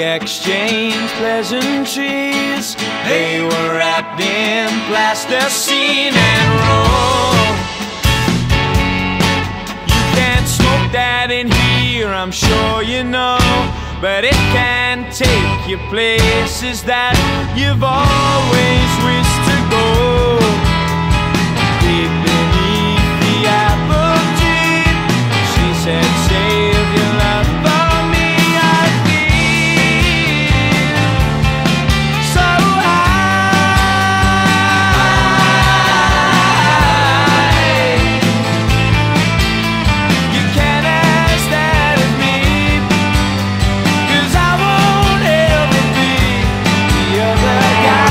We exchanged pleasantries. They were wrapped in plasticine and roll. You can't smoke that in here, I'm sure you know, but it can take you places that you've always wished to go. Deep beneath the apple tree, she said, save your love for me, I feel so high. You can't ask that of me, 'cause I won't ever be the other guy.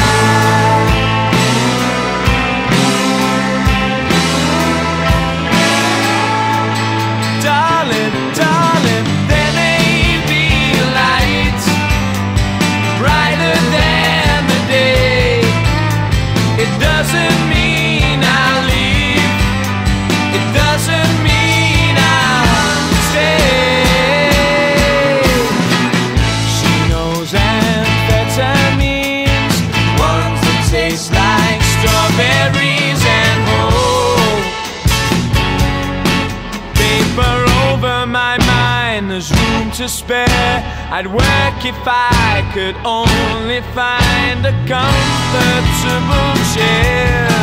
To spare, I'd work if I could only find a comfortable chair.